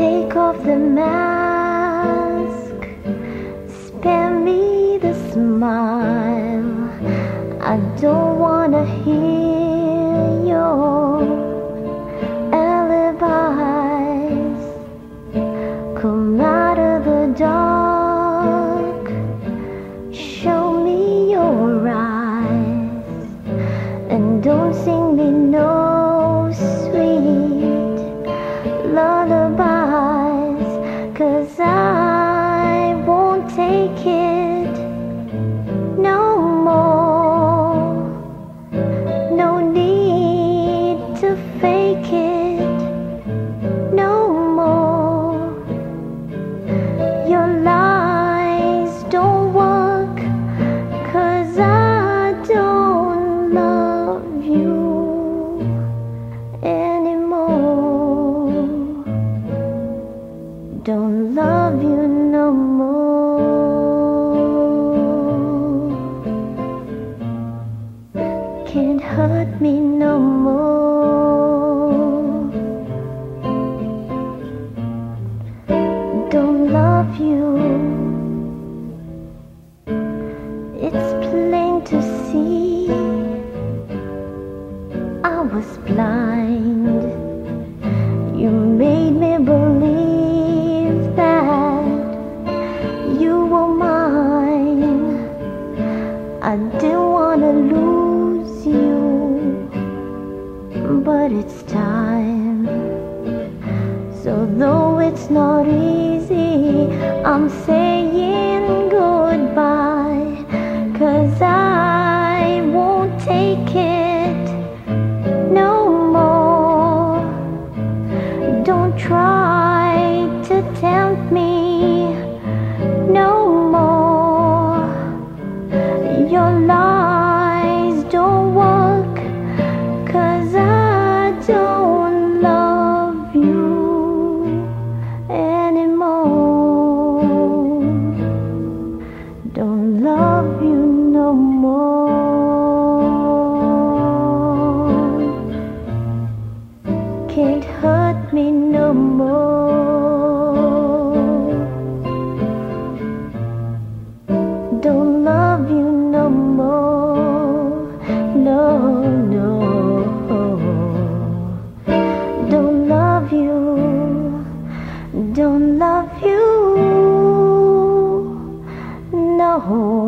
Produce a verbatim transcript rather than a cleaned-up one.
Take off the mask, spare me the smile. I don't wanna hear your alibis. Come out of the dark, show me your eyes, and don't sing me no sweet lullaby. Cause I won't take it no more. No need to fake it no more. Your lies don't work, cause I don't love you anymore. Don't love you no more. Can't hurt me no more. Don't love you. It's plain to see I was blind. You made me believe I didn't wanna lose you, but it's time. So though it's not easy, I'm saying goodbye. Cause I won't take it no more. Don't try to tempt me no more. Your lies don't work, cause I don't love you anymore. Don't love you no more. Can't hurt me no more. Don't love you no more, no, no. Don't love you, don't love you, no.